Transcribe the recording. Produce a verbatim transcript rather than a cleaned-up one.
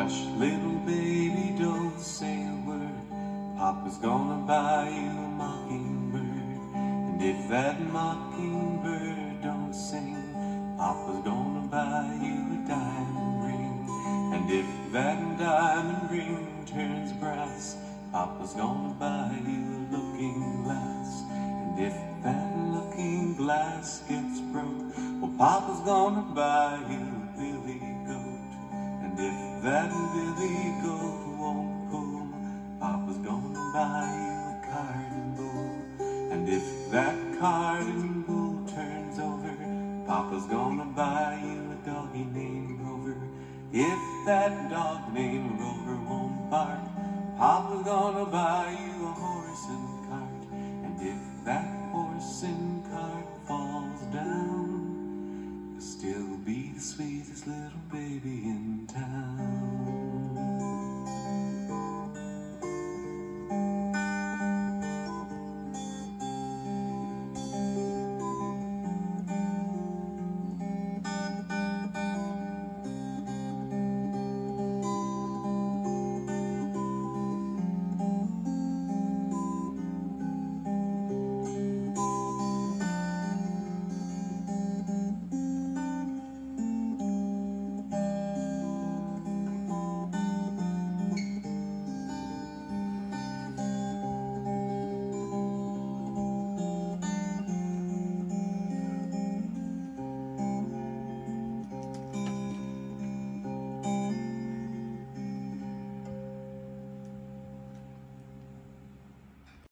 Hush, little baby, don't say a word. Papa's gonna buy you a mockingbird. And if that mockingbird don't sing, Papa's gonna buy you a diamond ring. And if that diamond ring turns brass, Papa's gonna buy you a looking glass. And if that looking glass gets broke, well, Papa's gonna buy you a billy goat. And if that billy goat won't pull, Papa's gonna buy you a cardinal bull. And if that cardinal bull turns over, Papa's gonna buy you a doggy named Rover. If that dog named Rover won't bark, Papa's gonna buy you a horse and cart.